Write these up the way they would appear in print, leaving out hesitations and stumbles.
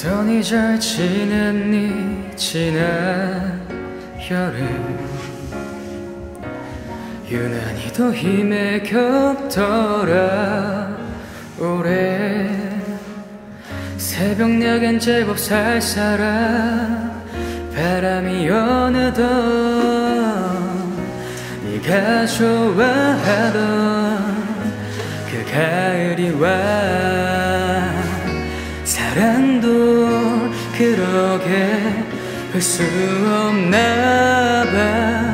여전히 잘 지냈니 지난 여름 유난히 더 힘에 겹더라 올해 새벽녘엔 제법 살살한 바람이 여느던 네가 좋아하던 그 가을이 와 사랑도 그러게 할 수 없나 봐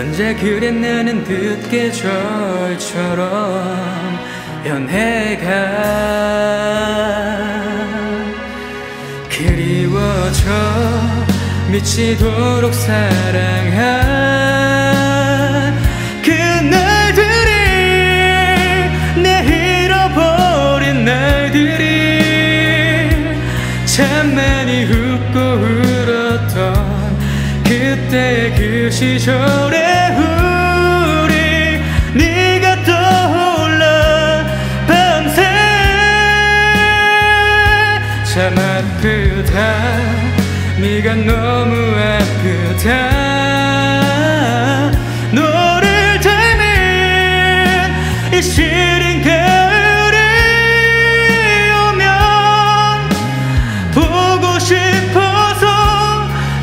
언제 그랬냐는 듯 계절처럼 연애가 그리워져 미치도록 사랑한 그날들이 내 잃어버린 날들이 참 많이 웃고 울었던 그때의 그 시절에 참 아프다 네가 너무 아프다 너를 닮은 이 시린 가을이 오면 보고 싶어서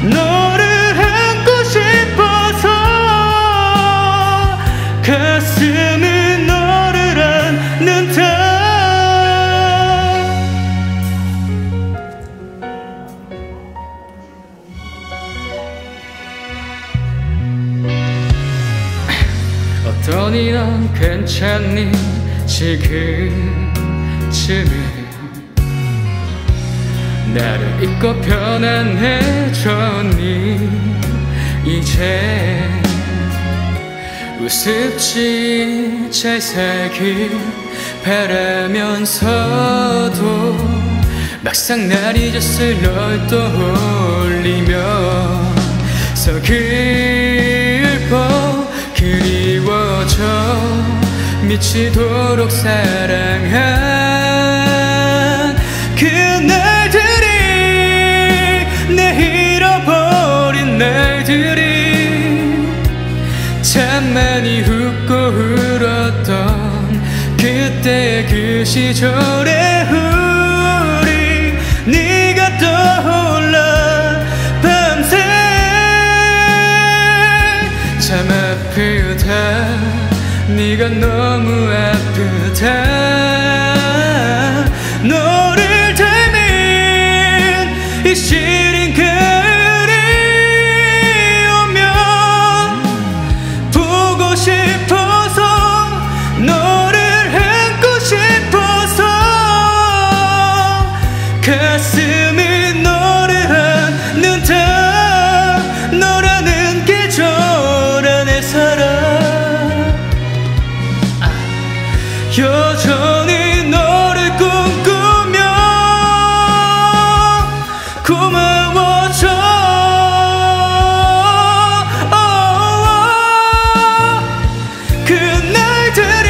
너를 안고 싶어서 가슴은 너를 안는다 어떠니 넌 괜찮니 지금쯤에 나를 잊고 편안해졌니 이제 우습지 잘 살길 바라면서도 막상 날 잊었을 널 떠올리면서 그립고 그리워져 미치도록 사랑한 그날들이 내 잃어버린 날들이 참 많이 웃고 울었던 그때의 그 시절에 우리 네가 떠올라 밤새 참 아프다 네가 너무 아프다 너를 닮은 이 시린 가을이 오면 보고 싶어서 너를 안고 싶어서 가슴이 너를 안는다 너라는 계절 여전히 너를 꿈꾸며 고마워져 그날들이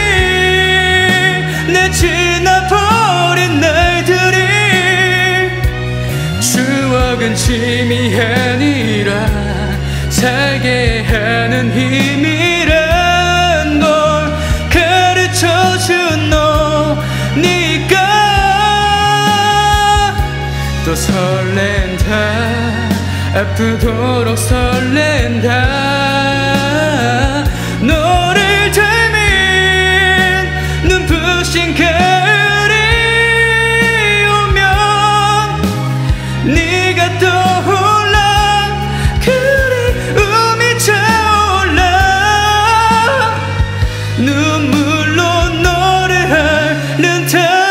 내 지나버린 날들이 추억은 짐이 아니라 살게 하는 힘이라 또 설렌다 아프도록 설렌다 너를 닮은 눈부신 가을이 오면 네가 떠올라 그리움이 차올라 눈물로 너를 앓는다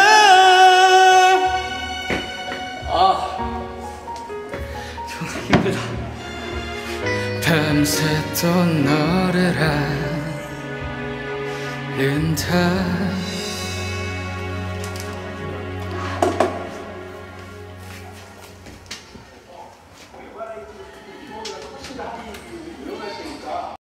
힘들다. 밤새 또 너를 안는다.